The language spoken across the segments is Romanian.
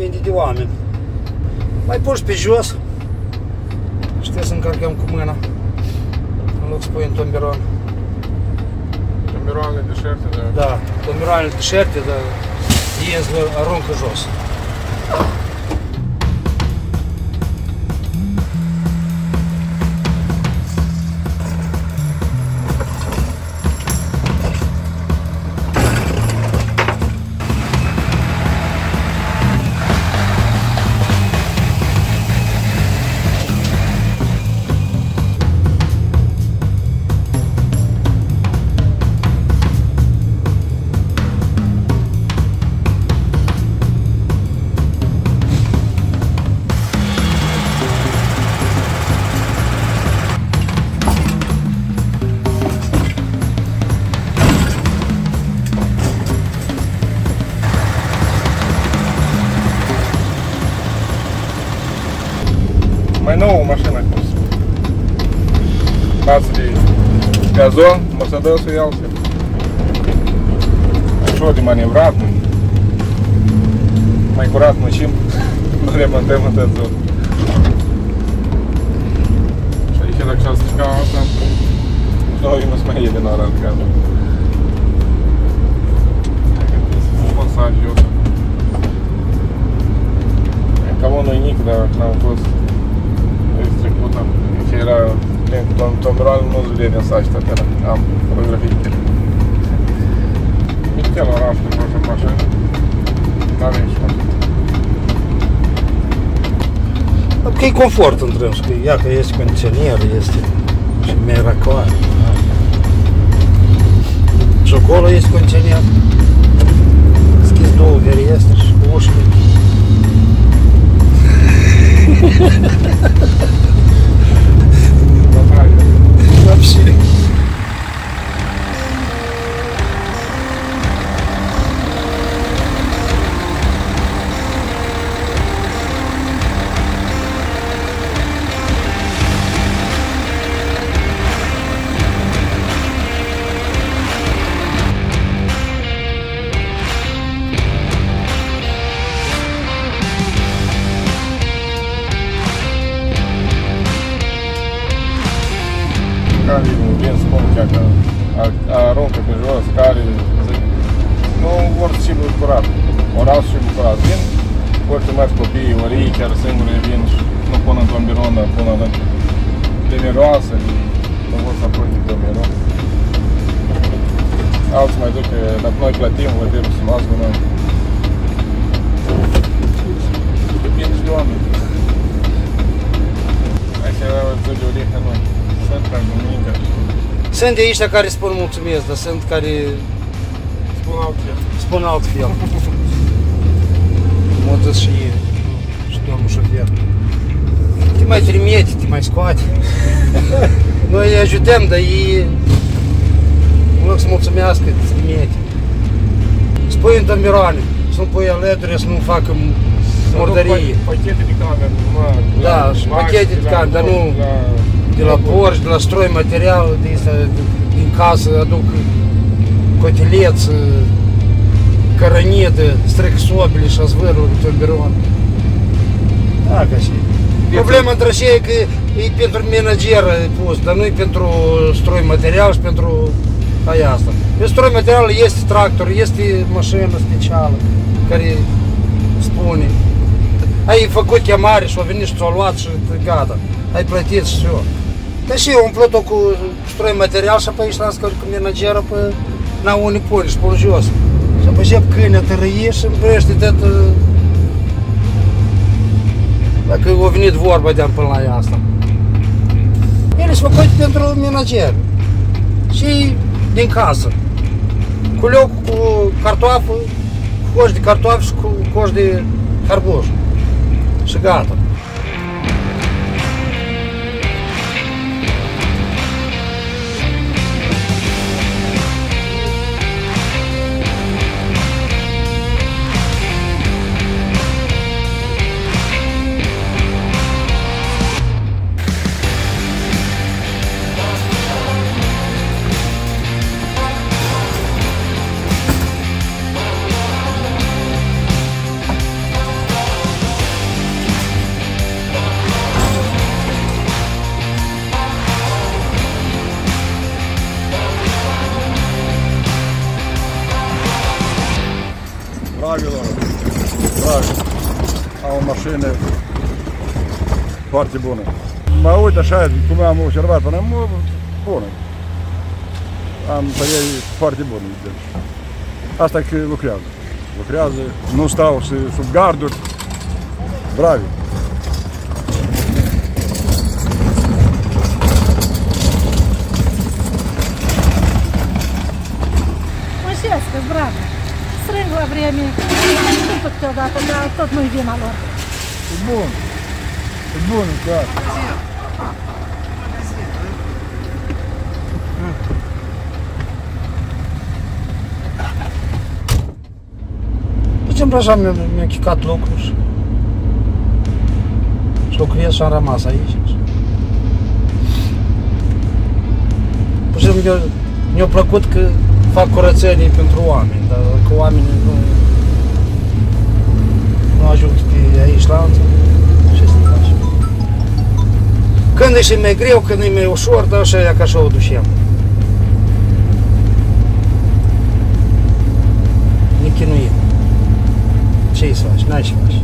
depinde de oameni. Mai puși pe jos și trebuie să încărcăm cu mâna în loc să pui în tomberon. Tomberoanele de șerte, da. Da, tomberoanele de șerte, dar ies, aruncă jos. Nouă mașină a fost. Față de gazon, Mercedes-ul e altfel. Ușor de manevrat, mai curat muncim, nu remontăm în tot zonă. Și aici dacă s-a stricat asta, noi nu se mai e din ora de gazon. Dacă nu pot să ajut. Ca unul unic, dar n-am fost. Era tomberoană, nu zile din s-a așteptat, am fotografii de ele. Mintea la orașul de proșa mașină, n-avem și mașină. Adică e confort între însă, că ia că este condiționer, este și meracoare. Și acolo este condiționer, schizi două veriestre și cu ușile. Aruncă pe jos, care nu orice și bucurat, orașul și bucurat vin, orice mai copiii, orii, chiar singure vin și nu pun în tomberon, dar pun în miroasă, nu vor să apropi de tomberon. Alții mai duc că dacă noi plătim, vă trebuie să luați cu noi. Depinde și de oameni. Aici era o zi de orihă noi, sunt ca duminică. Sunt de aici care spun mulțumesc, dar sunt care spun altfel. Spun altfel. Mă dă și ei, și domnul șofer. Te mai trimite, te mai scoate. Noi îi ajutăm, dar ei, în loc să mulțumească, te trimite. Spui în tomberoane, să nu pui aleturi, să nu facă murdărie. Pachete de cameră, numai. Da, și pachete de cameră, dar nu... De la porci, de la stroi material, din casă aduc cotileț, cărănită, stric sobile și azvâruri, tomberon. Da, ca și... Problema între așa e că e pentru manager pus, dar nu e pentru stroi material și pentru aia asta. Pentru stroi material este tractor, este mașină specială care spune. Ai făcut chemare și a venit și ți-a luat și gata. Ai plătit și eu. Dar și eu umplut-o cu stroi material și apoi ești la scări cu manageră pe na unii pune și pun jos. Și apoi încep câinea tărâie și îmbrăște tătă... Dacă a venit vorba de-am până la ea asta. Ele s-a făcut pentru manager. Și din casă. Cu leoc, cu cartoaf, cu coș de cartoaf și cu coș de carbuș. Și gata. mașini foarte bune. Mă uit așa, cum am observat până acum, bună. Am pe ei foarte bune. Deci, asta că lucrează. Lucrează, nu stau sub garduri. Bravi! Mușesc, bravi! Strâng la vreme, nu câteodată, dar tot nu-i vina lor. E bun! E bun, clar! Puțin așa mi-a chicat locul. Lucrez și am rămas aici. Pur și simplu mi-a plăcut că fac curățenii pentru oameni, dar că oamenii nu ajung pe aici la alții, ce să faci? Când e și mai greu, când e mai ușor, dar așa e ca așa o dușeam. Ne chinuim. Ce-i să faci? N-ai ce faci.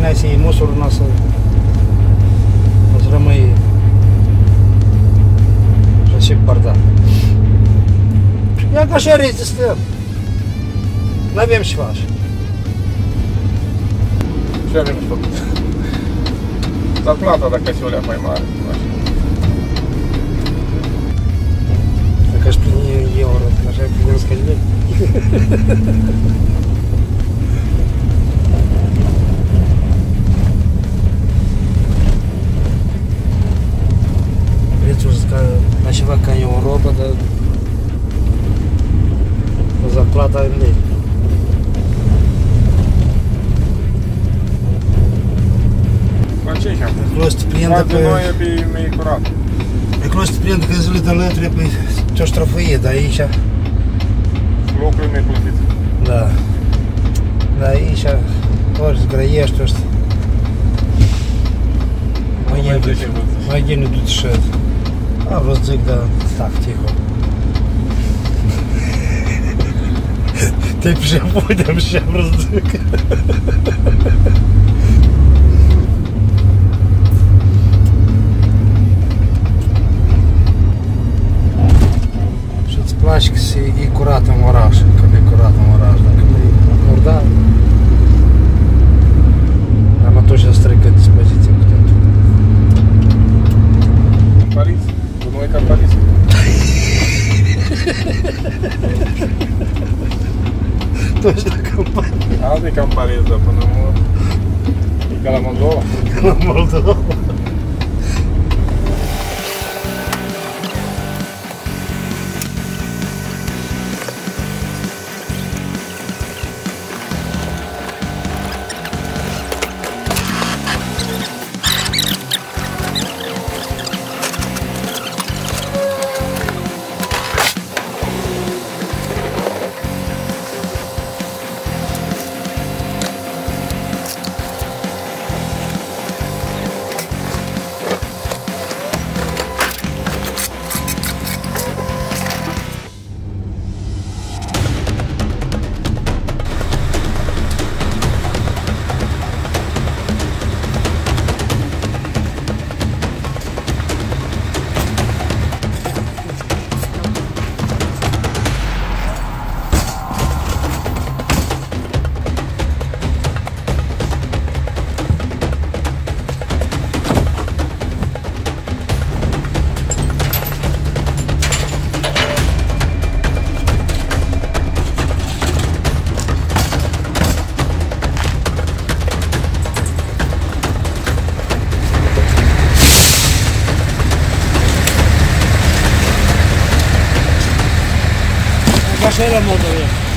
N-ai să iei musul, n-o să rămâi și bardat. Ia ca așa rezistăm. N-avem ce faci. Ce avem de făcut? Plata dacă se o lea mai mare. Dacă aș primi euro, așa primi scălile. La ceva ca în Europa, dar îți plata în lei. La ce și-am fost? Poate noi e pe mei curat. E clar să te prindă că zile de lături, păi ce-o ștrăfăie, dar aici... Locul e mai plătit. Da. Dar aici, ori zgrăiești, ori... Mai geniu du-te șed. A vreo să zic, dar stac, tiho. Te-ai priceput, am și am vreo să zic. Și-ți place că e curat în oraș, că nu e curat în oraș, dacă nu e acordat. Am atunci să strică dispoziție cu totul. Pariți? Nu e ca Paris. Toți dacă Paris. Azi e ca Paris, dar până mult. E ca la Moldova. Ca la Moldova. Așa e la Moldova.